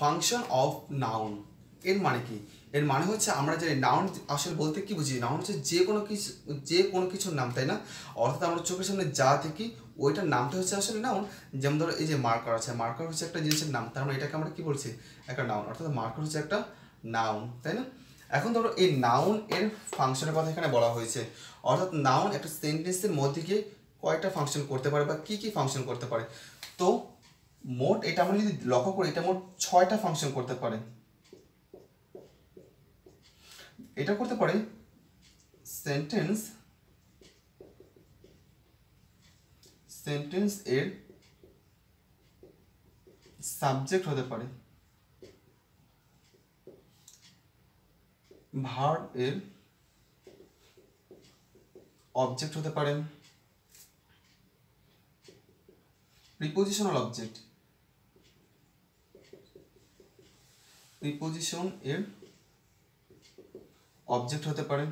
Function of noun एर मान कि एर मान हमारे नाउन आसल बोलते कि बुझी नाउन हम जो किचुर नाम तईना अर्थात हमारे चोखे सामने जा वोटार नाम तो आसल नाउन जेम धरो ये मार्कार आज मार्कार हो जिसर नाम तो ये कि बोलते एक नाउन अर्थात मार्कार हो एक नाउन तईना एखन धरो ये नाउन एर फांगशनर कथा एखाने बला हयेछे अर्थात नाउन एक सेंटेंसर मध्य गए कयटा फांगशन करते पारे बा की फांगशन करते पारे तो मोट एटा आमरा यदि लक्ष्य करी एटा मोट 6टा फांगशन करते पारे एटा करते पारे सेंटेंस सेंटेंस एर सब्जेक्ट होते पारे भार्ब एर ऑब्जेक्ट होते पारे प्रिपोजिशनल ऑब्जेक्ट प्रिपोजिशन एर ऑब्जेक्ट होते पारे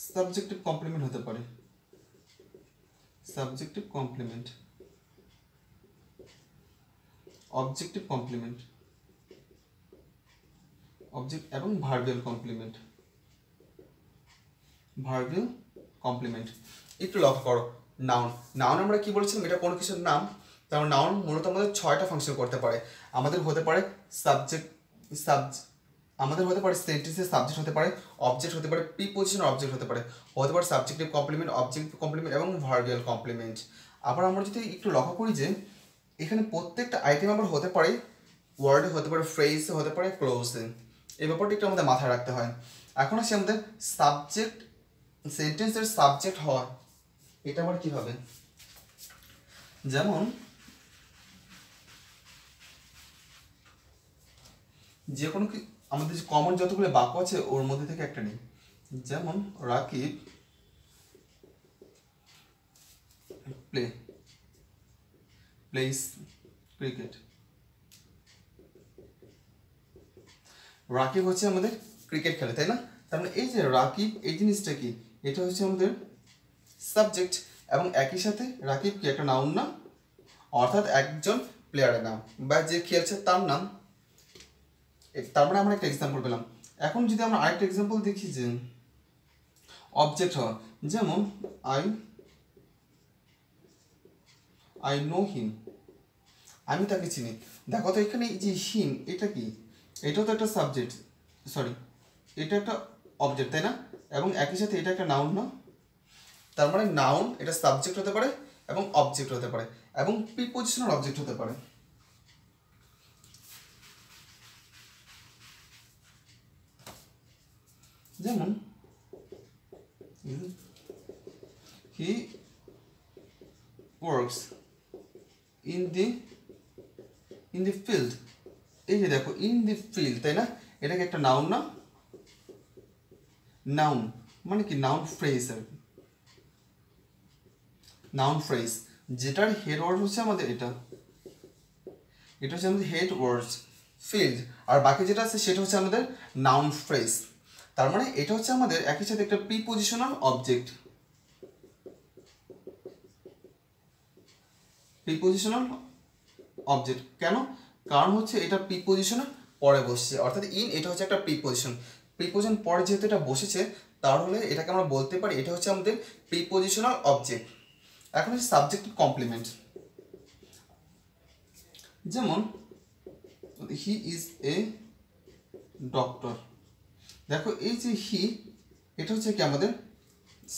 सब्जेक्टिव कॉम्प्लीमेंट होते पारे subjective complement objective complement object एवं भार्बियल कॉम्प्लीमेंट एक लक्ष्य करो नाउन नाउन आमरा कि बोलेछिलाम एटा कोन किछुर नाम तार नाउन मूलत आमादेर 6टा फांक्शन करते पारे आमादेर होते पारे सब्जेक्ट आमादेर होते पारे सेंटेंसेर सब्जेक्ट होते पारे ऑब्जेक्ट होते पारे प्रीपोजिशनल ऑब्जेक्ट होते पारे सब्जेक्टिव कॉम्प्लीमेंट ऑब्जेक्टिव कॉम्प्लीमेंट एवं भार्बियल कॉम्प्लीमेंट आबार आमरा जोदि एकटु लक्ष्य करी जे एखाने प्रत्येकटा आइटेम आमार होते पारे वर्ड होते पारे फ्रेज होते पारे क्लोज এই ব্যাপারটা একটু আমাদের মাথায় রাখতে হয়। এখন আসি আমাদের সাবজেক্ট সেন্টেন্সের সাবজেক্ট হয় এটা আবার কিভাবে যেমন যে কোনো কি আমাদের কমন যতগুলো বাক্য আছে ওর মধ্যে থেকে একটা নেই যেমন রাকিব প্লেস ক্রিকেট राकिब होच्छे आमादेर क्रिकेट खेले ताई ना तार माने एई जे राकिब एई जिनिसटा कि एटा होच्छे आमादेर सब्जेक्ट एबं एकी साथे राकिब कि एकटा नाउन ना अर्थात एकजन प्लेयारेर नाम बा जे खेलछे तार नाम तार माने आमरा एकटा एग्जाम्पल पेलाम एखन जोदि आमरा आरेकटा एग्जाम्पल देखि जे अब्जेक्ट हय जेमन आई नो हिम आमि ताके चिनि देखो तो एखाने एई जे हिम एटा कि एटाও তো একটা সাবজেক্ট সরি এটা একটা অবজেক্ট তাই না এবং একই সাথে এটা একটা নাউন না তার মানে নাউন এটা সাবজেক্ট হতে পারে এবং অবজেক্ট হতে পারে এবং প্রিপজিশনাল অবজেক্ট হতে পারে যেমন he works in the field এই যে দেখো ইন দি ফিল্ড তাই না এটা কি একটা নাউন না নাউন মানে কি নাউন ফ্রেজ আর নাউন ফ্রেজ যেটার হেড ওয়ার্ড হচ্ছে আমাদের এটা হচ্ছে আমাদের হেড ওয়ার্ডস ফিল্ড আর বাকি যেটা আছে সেটা হচ্ছে আমাদের নাউন ফ্রেজ তার মানে এটা হচ্ছে আমাদের একই সাথে একটা প্রিপজিশনাল অবজেক্ট কেন कारण होच्छे एटा प्रीपोजिशन परे बसेछे अर्थात इन एटा होच्छे एकटा प्रीपोजिशन परे जेहेतु एटा बसेछे ताहले एटाके आमरा बोलते पारी एटा होच्छे आमादेर प्रीपोजिशनल अबजेक्ट एखन साबजेक्टिव कमप्लिमेंट जेमन हि इज ए डॉक्टर देखो एई जे हि एटा होच्छे कि आमादेर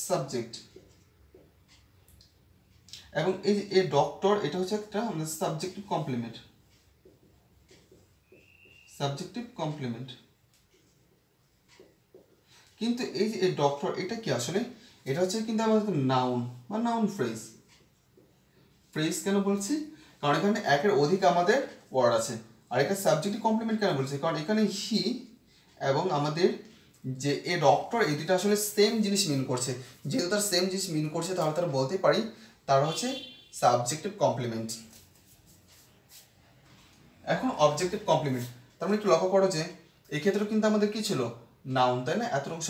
सब्जेक्ट एबं एई जे ए डॉक्टर एटा होच्छे एकटा आमादेर साबजेक्टिव कमप्लिमेंट सब्जेक्टिव कॉम्प्लीमेंट किन्तु ए डॉक्टर एटा कि आसले एटा होच्छे किन्तु आमादेर नाउन बा नाउन फ्रेज फ्रेज केन बोलछि कारण एखाने एकेर अधिक आमादेर वर्ड आछे आर एटा सब्जेक्टिव कॉम्प्लीमेंट केन बोलछि कारण एखाने हि एबं आमादेर जे ए डॉक्टर एई दुइटा आसले सेम जिनिस मीन करछे जेहेतु तार सेम जिनिस मीन करछे ताहले तार बोलतेই পারি तार होच्छे सब्जेक्टिव कॉम्प्लीमेंट एखन ऑब्जेक्टिव कॉम्प्लीमेंट তার মানে একটু লক্ষ্য করো যে এই ক্ষেত্রে কিন্তু আমাদের কি ছিল নাউন তাই না এত অংশ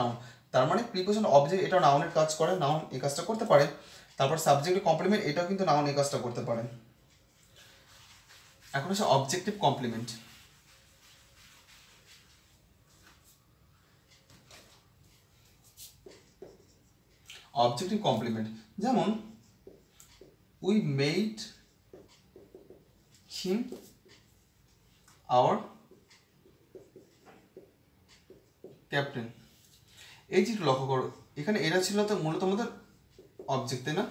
নাউন তার মানে প্রিপজিশন অবজেক্ট এটা নাউনের কাজ করে নাউন এই কাজটা করতে পারে তারপর সাবজেক্ট কমপ্লিমেন্ট এটাও কিন্তু নাউন এই কাজটা করতে পারে এখন আছে অবজেক্টিভ কমপ্লিমেন্ট। অবজেক্টিভ কমপ্লিমেন্ট যেমন we made him our captain. এই যে লক্ষ্য করো এখানে এরা ছিল তো মূলত আমাদের অবজেক্ট, তাই না?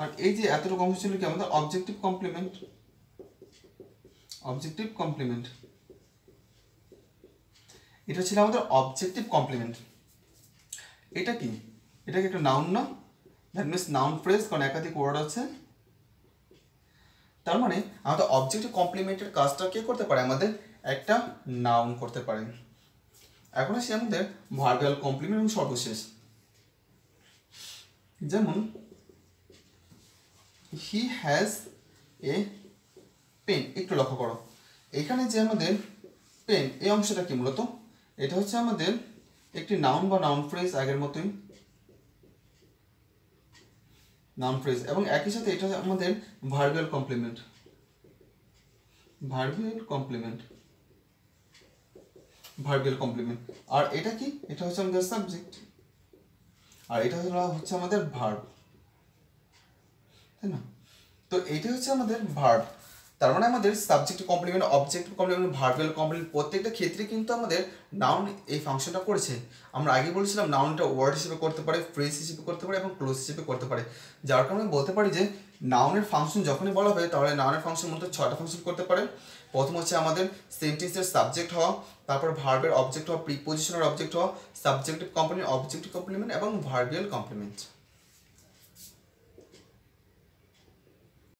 আর এই যে এতটুকু অংশ ছিল কি আমাদের অবজেক্টিভ কমপ্লিমেন্ট। অবজেক্টিভ কমপ্লিমেন্ট এটা ছিল আমাদের অবজেক্টিভ কমপ্লিমেন্ট। এটা কি? এটা কি একটা নাউন না? দ্যাট মিনস নাউন ফ্রেজ, কারণ একাধিক ওয়ার্ড আছে। তার মানে আমাদের অবজেক্টিভ কমপ্লিমেন্টের কাজটা কে করতে পারে? আমাদের একটা নাউন করতে পারে। এখন আসি আমাদের ভার্বাল কমপ্লিমেন্ট এবং সর্বশেষ, যেমন হি হ্যাজ এ পেন। একটু লক্ষ্য করো এখানে যে আমাদের পেন এই অংশটা কি মূলত এটা হচ্ছে আমাদের একটি নাউন বা নাউন ফ্রেজ, আগের মতোই নাউন ফ্রেজ, এবং একই সাথে এটা আমাদের verbal complement. Verbal complement verbal complement আর এটা কি? এটা হচ্ছে আমাদের সাবজেক্ট আর এটা হচ্ছে আমাদের ভার্ব, তাই না? তো এটা হচ্ছে আমাদের ভার্ব। তার মানে আমাদের subject complement, object complement, verbal complement প্রত্যেকটা ক্ষেত্রে কিন্তু আমাদের নাউন এই ফাংশনটা করেছে। আমরা আগে বলেছিলাম নাউনটা ওয়ার্ড হিসেবে করতে পারে, ফ্রেজ হিসেবে করতে পারে এবং ক্লোজ হিসেবে করতে পারে। যার কারণে বলতে পারি যে নাউনের ফাংশন যখনই বলা হয় তাহলে নাউনের ফাংশন মূলত ছয়টা ফাংশন করতে পারে। প্রথম হচ্ছে আমাদের সেন্টেন্সের সাবজেক্ট হওয়া, তারপর ভার্বের অবজেক্ট হওয়া, প্রিপোজিশনের অবজেক্ট হওয়া, সাবজেক্টিভ কমপ্লিমেন্ট, অবজেক্টিভ কমপ্লিমেন্ট এবং ভার্বিয়াল কমপ্লিমেন্ট।